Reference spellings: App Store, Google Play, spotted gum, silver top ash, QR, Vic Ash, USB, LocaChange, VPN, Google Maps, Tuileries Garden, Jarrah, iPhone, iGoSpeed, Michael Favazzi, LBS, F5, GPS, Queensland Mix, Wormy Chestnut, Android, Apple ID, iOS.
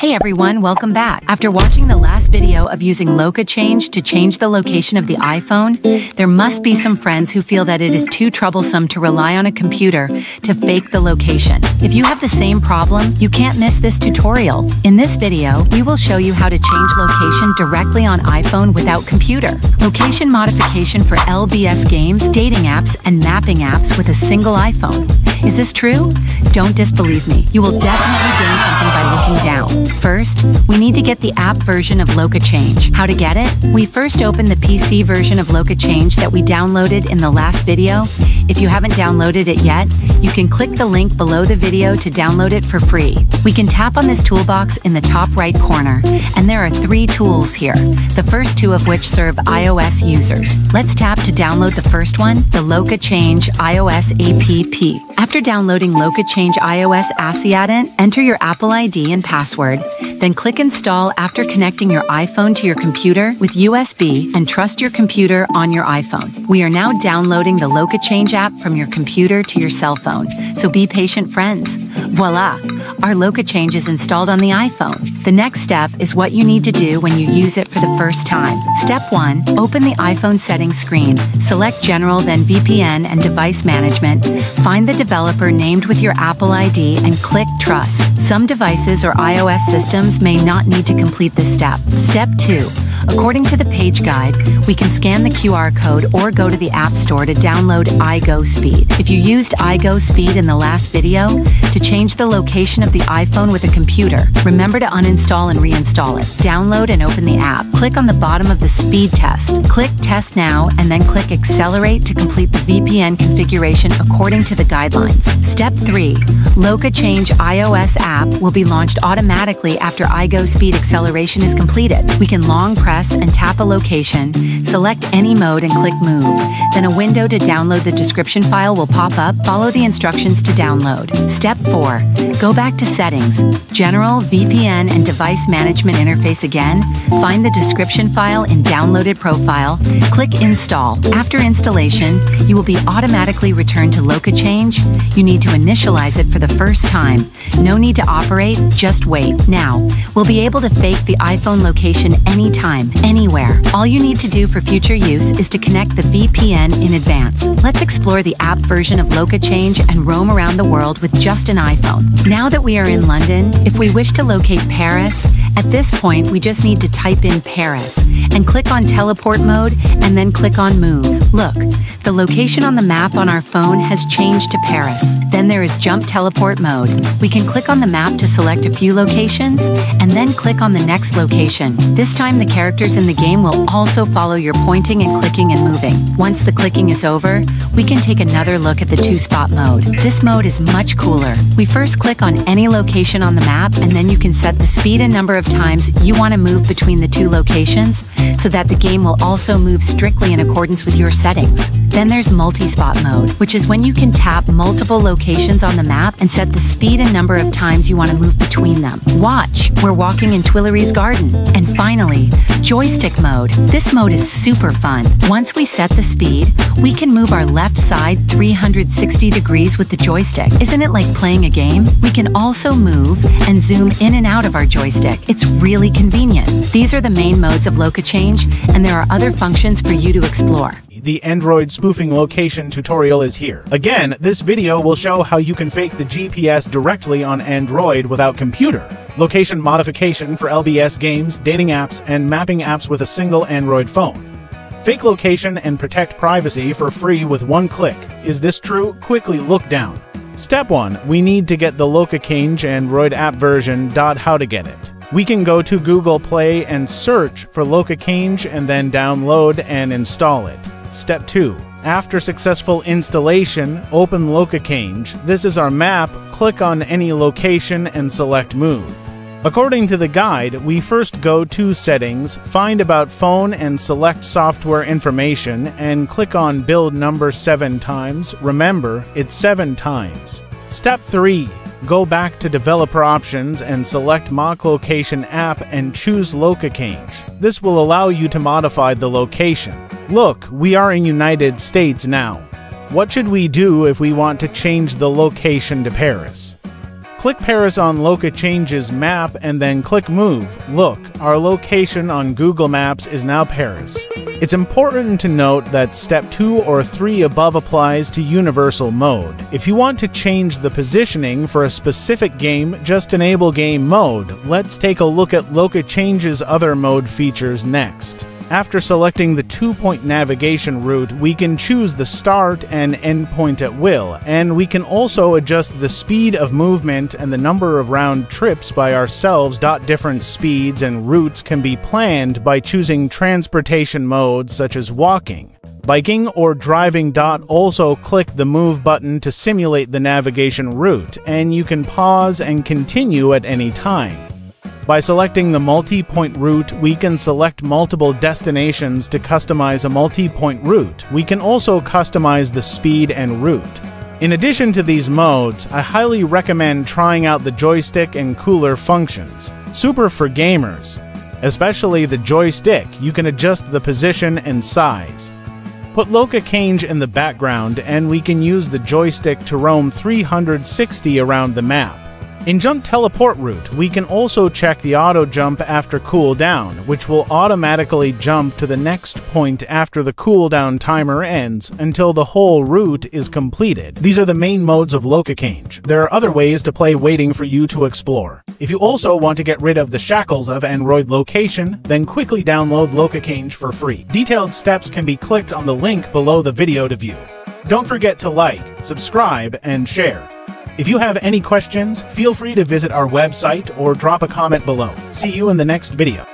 Hey everyone, welcome back. After watching the last video of using LocaChange to change the location of the iPhone, there must be some friends who feel that it is too troublesome to rely on a computer to fake the location. If you have the same problem, you can't miss this tutorial. In this video, we will show you how to change location directly on iPhone without computer. Location modification for LBS games, dating apps, and mapping apps with a single iPhone. Is this true? Don't disbelieve me. You will definitely gain something by looking down. First, we need to get the app version of LocaChange. How to get it? We first open the PC version of LocaChange that we downloaded in the last video. If you haven't downloaded it yet, you can click the link below the video to download it for free. We can tap on this toolbox in the top right corner, and there are three tools here, the first two of which serve iOS users. Let's tap to download the first one, the LocaChange iOS app. After downloading LocaChange iOS app, enter your Apple ID and password, then click Install after connecting your iPhone to your computer with USB and trust your computer on your iPhone. We are now downloading the LocaChange app from your computer to your cell phone, so be patient, friends. Voila! Our LocaChange is installed on the iPhone. The next step is what you need to do when you use it for the first time. Step 1. Open the iPhone settings screen. Select General, then VPN and Device Management. Find the developer named with your Apple ID and click Trust. Some devices or iOS systems may not need to complete this step. Step 2. According to the page guide, we can scan the QR code or go to the App Store to download iGoSpeed. If you used iGoSpeed in the last video to change the location of the iPhone with a computer, remember to uninstall and reinstall it. Download and open the app. Click on the bottom of the speed test. Click Test Now and then click Accelerate to complete the VPN configuration according to the guidelines. Step 3. LocaChange iOS app will be launched automatically after iGoSpeed acceleration is completed. We can long press and tap a location, select any mode and click Move. Then a window to download the description file will pop up. Follow the instructions to download. Step 4. Go back to Settings, General, VPN, and Device Management interface again. Find the description file in Downloaded Profile. Click Install. After installation, you will be automatically returned to LocaChange. You need to initialize it for the first time. No need to operate, just wait. Now, we'll be able to fake the iPhone location anytime, anywhere. All you need to do for future use is to connect the VPN in advance. Let's explore the app version of LocaChange and roam around the world with just an iPhone. Now that we are in London, if we wish to locate Paris, at this point we just need to type in Paris and click on teleport mode and then click on Move. Look, the location on the map on our phone has changed to Paris. Then there is jump teleport mode. We can click on the map to select a few locations and then click on the next location. This time the characters in the game will also follow your pointing and clicking and moving. Once the clicking is over, we can take another look at the two-spot mode. This mode is much cooler. We first click on any location on the map, and then you can set the speed and number of times you want to move between the two locations so that the game will also move strictly in accordance with your settings. Then there's multi-spot mode, which is when you can tap multiple locations on the map and set the speed and number of times you want to move between them. Watch! We're walking in Tuileries Garden. And finally, joystick mode. This mode is super fun. Once we set the speed, we can move our left side 360 degrees with the joystick. Isn't it like playing a game? We can also move and zoom in and out of our joystick. It's really convenient. These are the main modes of LocaChange, and there are other functions for you to explore. The Android spoofing location tutorial is here. Again, this video will show how you can fake the GPS directly on Android without computer. Location modification for LBS games, dating apps, and mapping apps with a single Android phone. Fake location and protect privacy for free with one click. Is this true? Quickly look down. Step 1. We need to get the LocaChange Android app version. How to get it? We can go to Google Play and search for LocaChange and then download and install it. Step 2. After successful installation, open LocaChange. This is our map. Click on any location and select Move. According to the guide, we first go to Settings, find About Phone and select Software Information and click on Build Number 7 times. Remember, it's 7 times. Step 3. Go back to Developer Options and select Mock Location App and choose LocaChange. This will allow you to modify the location. Look, we are in United States now. What should we do if we want to change the location to Paris? Click Paris on LocaChange's map and then click Move. Look, our location on Google Maps is now Paris. It's important to note that step 2 or 3 above applies to universal mode. If you want to change the positioning for a specific game, just enable game mode. Let's take a look at LocaChange's other mode features next. After selecting the 2-point navigation route, we can choose the start and end point at will, and we can also adjust the speed of movement and the number of round trips by ourselves. Different speeds and routes can be planned by choosing transportation modes such as walking, biking, or driving. Also click the move button to simulate the navigation route, and you can pause and continue at any time. By selecting the multi-point route, we can select multiple destinations to customize a multi-point route. We can also customize the speed and route. In addition to these modes, I highly recommend trying out the joystick and cooler functions. Super for gamers. Especially the joystick, you can adjust the position and size. Put LocaChange in the background and we can use the joystick to roam 360 around the map. In Jump Teleport route, we can also check the auto jump after cooldown, which will automatically jump to the next point after the cooldown timer ends until the whole route is completed. These are the main modes of LocaChange. There are other ways to play waiting for you to explore. If you also want to get rid of the shackles of Android location, then quickly download LocaChange for free. Detailed steps can be clicked on the link below the video to view. Don't forget to like, subscribe, and share. If you have any questions, feel free to visit our website or drop a comment below. See you in the next video.